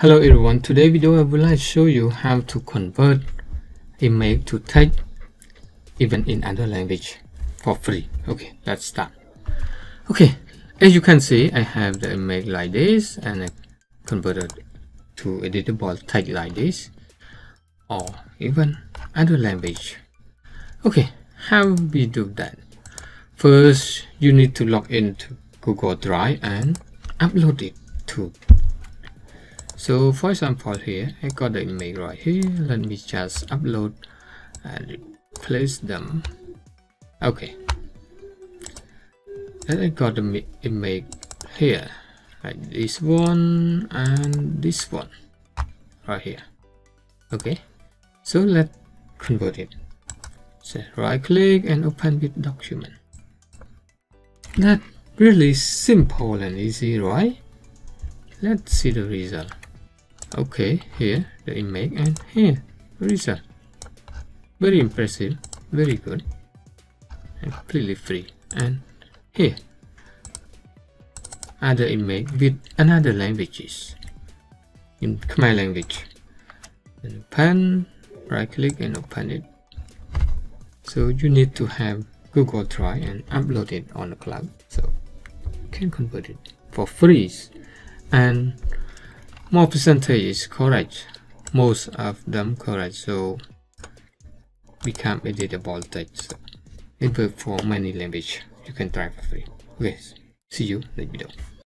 Hello everyone, today video I would like to show you how to convert image to text even in other language for free. Okay, let's start. Okay, as you can see, I have the image like this and I converted to editable text like this or even other language. Okay, how we do that? First, you need to log into Google Drive and upload it to. So for example here, I got the image right here. Let me just upload and replace them. Okay. Then I got the image here, like this one and this one right here. Okay. So let's convert it. So right click and open with document. That's really simple and easy, right? Let's see the result. Okay, here the image and here result. Very impressive, very good, and completely free. And here other image with another languages in Khmer language. And open, right click and open it. So you need to have Google Drive and upload it on the cloud, so you can convert it for free. And more percentage is correct, most of them correct, so become editable text. It works for many languages. You can try for free. Okay, see you next video.